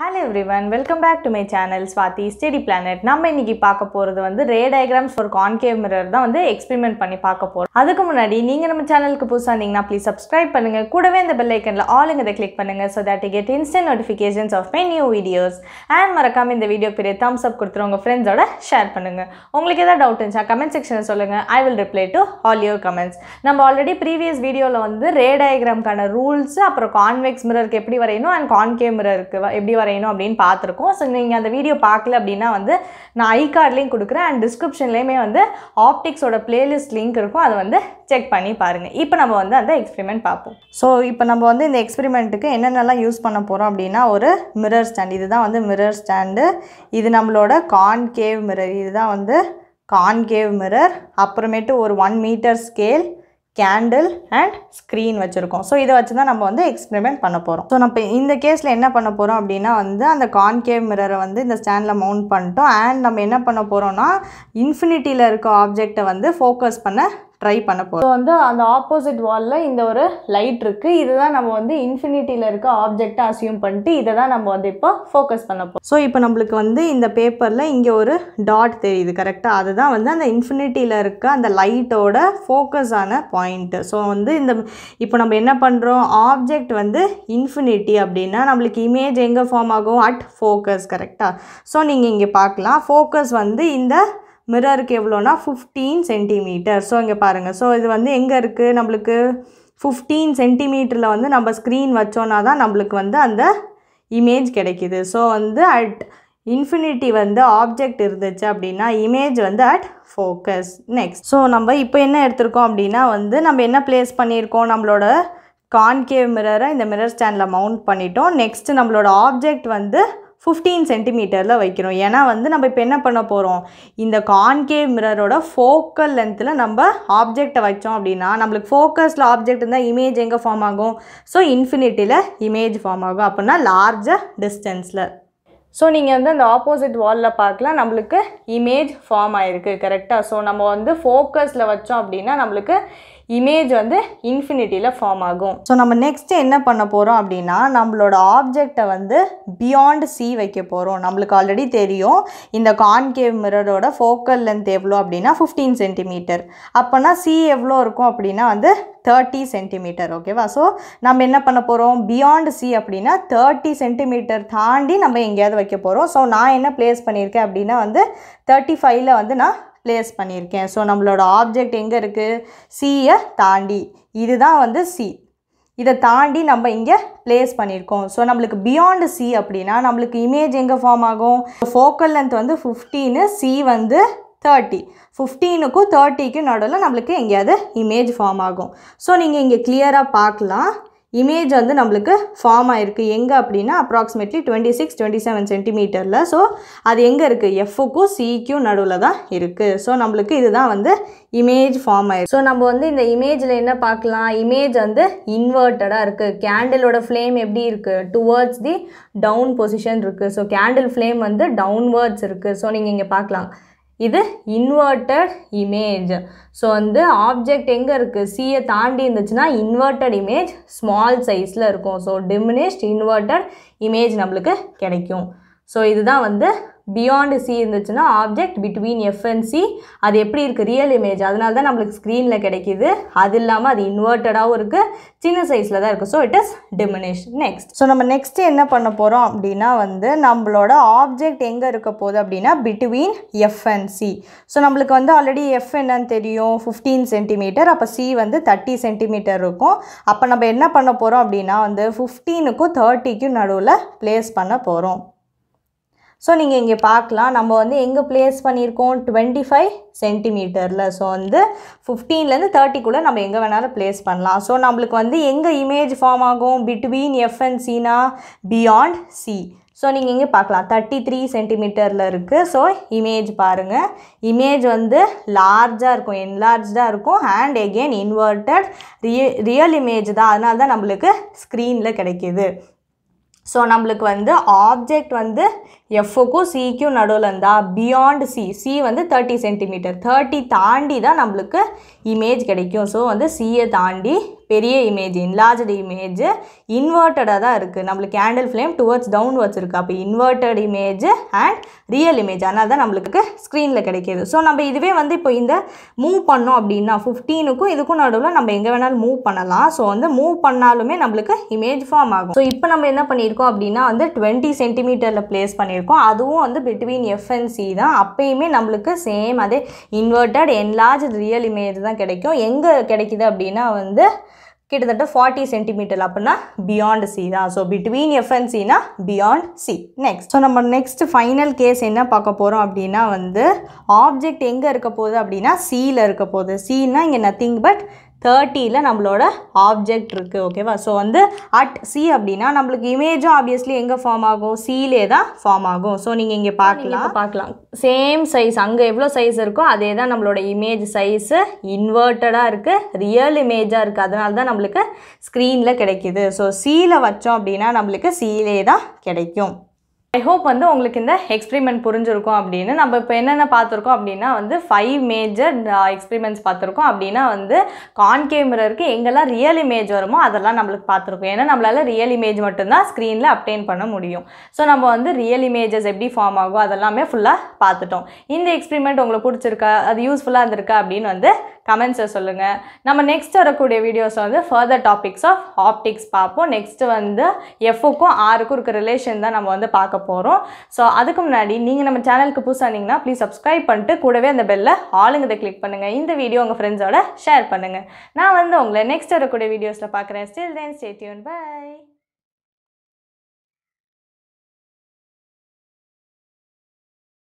hello everyone welcome back to my channel Swati study planet नाम इनकी park वो रे डायग्राम्स फॉर कॉनकेव मिरर दा वंदु एक्सपेरिमेंट पन्नी पार्क पोरोम अदुक्कु मुन्नाडी नींगा नम्म चैनलुक्कु पुदुसा इंदींगना प्लीज सब्सक्राइब पन्नुंगा कूडवे इंद बेल आइकनला ऑल इंगदा क्लिक पन्नुंगा so that you get instant notifications of my new videos and मरक्काम इंद वीडियो पेरे थम्स अप कोडुत्तु उंगा फ्रेंड्स ओड शेयर पन्नुंगा उंगलुक्कु एदा डाउट इंदा कमेंट सेक्शनला सोल्लुंगा I will reply to all your comments नम्म ऑलरेडी प्रीवियस वीडियोला वंदु रे डायग्रामकाன रूल्स அப்புறம் கான்வெக்ஸ் மிரருக்கு எப்படி வரையணும் அண்ட் கான்கேவ் மிரருக்கு எப்படி वीडियो पार्कल अब ना ई कार्ड अंड डिस्क्रिप्शन ऑप्टिक्सोड प्लेलिस्ट लिंक चेक पड़ी पांग इंब एक्सपेरिमेंट पापो सो इन एक्सपेरिमेंट यूस पड़पर अब मिरर स्टैंड इतना मिरर स्टैंड इत नम्बर कॉनकेव मिरर इतना कॉनकेव मिरर अपरमेट और 1 metre scale candle and screen वो सो इதை வச்சு தான் நம்ம एक्सपेरिमेंट பண்ண போறோம் சோ நம்ம இந்த கேஸ்ல என்ன பண்ண போறோம் அப்படினா அந்த கான்கேவ் மிரரை இந்த ஸ்டாண்ட்ல மவுண்ட் பண்ணிட்டோம் அண்ட் நம்ம என்ன பண்ண போறோம்னா இன்ஃபினிட்டில இருக்க ஆப்ஜெக்ட்ட ஃபோக்கஸ் பண்ண ட்ரை பண்ண போறோம் சோ அந்த ஆப்போசிட் வால்ல இந்த ஒரு லைட் இருக்கு இதுதான் நம்ம இன்ஃபினிட்டில இருக்க ஆப்ஜெக்ட்ட அஸ்யூம் பண்ணிட்டு இத தான் நம்ம இப்போ ஃபோக்கஸ் பண்ண போறோம் சோ இப்போ நமக்கு இந்த பேப்பர்ல இங்க ஒரு டாட் தெரியுது கரெக்ட்டா அதுதான் அந்த இன்ஃபினிட்டில இருக்க அந்த லைட்டோட ஃபோக்கஸ் ஆன பாயிண்ட் சோ இந்த இப்போ நம்ம என்ன பண்றோம் ஆப்ஜெக்ட் இன்ஃபினிட்டி அப்படினா நமக்கு இமேஜ் எங்க ஃபார்ம் ஆகும் அட் ஃபோக்கஸ் கரெக்ட்டா சோ நீங்க இங்க பார்க்கலாம் ஃபோக்கஸ் இந்த मिरर के एवलोना 15 सेन्टीमीटर सो इंगे पारेंगे सो इदु वंदु एंगे इरुक्कु नम्मलुक्कु 15 सेन्टीमीटर ला वंदु नम्म स्क्रीन वच्चोना दा नम्मलुक्कु वंदु अंद इमेज किडैक्कुदु सो वंदु अट इन्फिनिटी वंदु ऑब्जेक्ट इरुंदुच्चु अप्पडिना इमेज वंदु अट फोकस नेक्स्ट सो नम्म इप्पो एन्ना एडुत्तुरुक्कोम अप्पडिना वंदु नम्म एन्ना प्लेस पन्निरुक्कोम नम्मलोड कॉनकेव मिरर इंद मिरर स्टैंडला माउंट पन्निटोम नेक्स्ट नम्मलोड ऑब्जेक्ट वंदु 15 सेन्टीमीटर வைக்கிறோம் ஏனா நம்ம இப்போ என்ன பண்ண போறோம் இந்த கான்கேவ் மிரரோட ஃபோக்கல் லெந்த்ல நம்ம ஆப்ஜெக்ட்ட வச்சோம் அப்படினா நமக்கு ஃபோக்கஸ்ல ஆப்ஜெக்ட் இருந்தா இமேஜ் எங்க ஃபார்ம் ஆகும் சோ இன்ஃபினிட்டில இமேஜ் ஃபார்ம் ஆகும் அப்பனா லார்ஜ் டிஸ்டன்ஸ்ல सो नहीं आपोजिट वाल पार्कल नम्बर इमेज फॉर्म करेक्टा सो नम्बर फोकस वो अब नम्बर इमेज वो इन्फिनिटी फॉर्म आगो सो नम्बर नेक्स्ट पड़पो अब नम्बो आब्जेक्ट वो बियॉन्ड सी वो नम्बर आलरेडी कॉनकेव मिररोड फोकल लेंथ एव्लो अब 15 सेन्टीमीटर अपना सी एव्लो अब 30 सेन्टीमीटर ओकेवा सो नाम एन्ना पन्ना पोरोम बियॉन्ड सी अपडीना 30 सेन्टीमीटर तांडी नाम एंगेयावदु वैक्क पोरोम सो நான் என்ன பிளேஸ் பண்ணிருக்கேன் அப்படினா 35 ல நான் பிளேஸ் பண்ணிருக்கேன் சோ நம்மளோட ஆப்ஜெக்ட் எங்க இருக்கு सी ய தாண்டி இதுதான் सी இத தாண்டி நம்ம இங்க பிளேஸ் பண்ணிருக்கோம் சோ நமக்கு பியாண்ட் சி அப்படினா நமக்கு இமேஜ் எங்க ஃபார்ம் ஆகும் ஃபோக்கல் லெந்த் 15 सी 30 15 को 30 के नडुला नम्मलुक्कु एंगेयावदु इमेज फॉर्म आगुम सो नींगे इंगे क्लियरा पार्कलाम इमेज वंदु नम्मलुक्कु फॉर्म आयिरुक्कु एंगे अप्पडिना अप्रॉक्सिमेटली 26-27 सेंटीमीटर ला सो अदु एंगे इरुक्कु F कु C कु नडुला दा इरुक्कु सो नम्मलुक्कु इदुदान वंदु इमेज फॉर्म आयिरुक्कु सो नम्म वंदु इंद इमेजला एन्ना पार्कलाम इमेज वंदु इन्वर्टेडा इरुक्कु कैंडलोड फ्लेम एप्पडी इरुक्कु टुवर्ड्स दी डाउन पोजीशन इरुक्कु सो कैंडल फ्लेम वंदु डाउनवर्ड्स इरुक्ku सो नींगे इंगे पार्कलाम இது இன்வெர்ட்டட் இமேஜ் சோ ஆப்ஜெக்ட் எங்க இருக்கு C ஐ தாண்டி இருந்துச்சுனா இன்வெர்ட்டட் இமேஜ் ஸ்மால் சைஸ்ல இருக்கும் சோ டிமினிஷ்ட் இன்வெர்ட்டட் இமேஜ் நமக்கு கிடைக்கும் சோ இதுதான் பியாண்ட் C இருந்துச்சுனா object between F and C அது எப்படி இருக்கு ரியல் இமேஜ் அதனால தான் நமக்கு ஸ்கிரீன்ல கிடைக்குது அது இல்லாம அது இன்வெர்ட்டடாவும் இருக்கு சின்ன சைஸ்ல தான் இருக்கு so it is diminished next so நம்ம நெக்ஸ்ட் என்ன பண்ண போறோம் அப்படினா நம்மளோட ஆப்ஜெக்ட் எங்க இருக்க போகுது அப்படினா between F and C so நமக்கு ஆல்ரெடி F என்னன்னு தெரியும் 15 cm அப்ப C 30 cm இருக்கும் அப்ப நம்ம என்ன பண்ண போறோம் அப்படினா 15 க்கு 30 க்கு நடுவுல பிளேஸ் பண்ண போறோம் सो नहीं पार्कल नम्बर ये प्लेस पड़ो 25 सेन्टीमीटर सो 15 30 को नम्बर एंगे वाला प्लेस पड़ला सो नम्बर वो इमेज फॉर्म आगो बिटवीन एफ एंड सी ना बियॉन्ड सी सो नहीं पार्कल 33 सेन्टीमीटर सो इमेज पांग इमेज वो लार्जा एनलार्जा and again inverted real image दादा नम्बर स्क्रीन क सो नम्बर वो आब्जेक्ट वो F को C को नडुला बियॉन्ड C C वो 30 सेन्टीमीटर 30 ताँडी दा नम्बर इमेज कौ सी ताँडी பெரிய இமேஜ் enlarged image inverted ஆ இருக்கு நமக்கு candle flame towards downwards இருக்கு அப்ப inverted image and real image அதனால தான் நமக்கு ஸ்கிரீன்ல கிடைக்குது சோ நம்ம இதுவே வந்து இப்போ இந்த மூவ் பண்ணோம் அப்படினா 15 க்கு இதுக்கு நடுவுல நம்ம எங்க வேணாலும் மூவ் பண்ணலாம் சோ வந்து மூவ் பண்ணாலுமே நமக்கு இமேஜ் ஃபார்ம் ஆகும் சோ இப்போ நம்ம என்ன பண்ணிருக்கோம் அப்படினா வந்து 20 cm ல பிளேஸ் பண்ணிருக்கோம் அதுவும் வந்து between f and c தான் அப்பயுமே நமக்கு சேம் அதே inverted enlarged real image தான் கிடைக்கும் எங்க கிடைக்குது அப்படினா வந்து கிட்டத்தட்ட 40 cm அப்பனா beyond c தான் so between f and c னா beyond c next so நம்ம next final case என்ன பார்க்க போறோம் அப்படினா வந்து object எங்க இருக்க போகுது அப்படினா c ல இருக்க போகுது c னா இங்க nothing but 30 ல நம்மளோட ஆப்ஜெக்ட் இருக்கு ஓகேவா சோ வந்து at c அப்படினா நமக்கு இமேஜ் obviously எங்க ஃபார்ம் ஆகும் c லே தான் ஃபார்ம் ஆகும் சோ நீங்க இங்க பார்க்கலாம் சேம் சைஸ் அங்க எவ்ளோ சைஸ் இருக்கோ அதே தான் நம்மளோட இமேஜ் சைஸ் இன்வர்ட்டடா இருக்கு ரியல் இமேஜா இருக்கு அதனால தான் நமக்கு ஸ்கிரீன்ல கிடைக்குது சோ c ல வச்சோம் அப்படினா நமக்கு c லே தான் கிடைக்கும் I hope வந்து உங்களுக்கு இந்த எக்ஸ்பிரிமெண்ட் புரிஞ்சிருக்கும் அப்படினா நம்ம இப்போ என்னென்ன பார்த்திருக்கோம் அப்படினா வந்து 5 மேஜர் எக்ஸ்பிரிமெண்ட்ஸ் பார்த்திருக்கோம் அப்படினா வந்து கான்கேவ் மிரருக்கு எங்கெல்லாம் ரியல் இமேஜ் வருமோ அதெல்லாம் நமக்கு பார்த்திருக்கோம் ஏனா நம்மளால ரியல் இமேஜ் மட்டும் தான் ஸ்கிரீன்ல அப்டெயின் பண்ண முடியும் சோ நம்ம வந்து ரியல் இமேजेस எப்படி ஃபார்ம் ஆகும் அதெல்லாம் ஃபுல்லா பார்த்துட்டோம் இந்த எக்ஸ்பிரிமெண்ட் உங்களுக்கு பிடிச்சிருக்கா அது யூஸ்ஃபுல்லா இருந்திருக்கா அப்படினு வந்து கமெண்ட்ஸ்ல சொல்லுங்க நம்ம நெக்ஸ்ட் வரக்கூடிய வீடியோஸ் வந்து ஃபர்தர் டாபிக்ஸ் ஆஃப் ஆப்டிக்ஸ் பாப்போம் நெக்ஸ்ட் வந்து f க்கும் r க்கும் இருக்க ரிலேஷன் தான் நம்ம வந்து பார்க்க போறோம் சோ அதுக்கு முன்னாடி நீங்க நம்ம சேனலுக்கு புதுசானீங்கன்னா ப்ளீஸ் Subscribe பண்ணிட்டு கூடவே அந்த பெல்ல ஆளுங்கதை கிளிக் பண்ணுங்க இந்த வீடியோ உங்க ஃப்ரெண்ட்ஸோட ஷேர் பண்ணுங்க நான் வந்து உங்களை நெக்ஸ்ட் வரக்கூடிய வீடியோஸ்ல பார்க்கறேன் till then stay tuned bye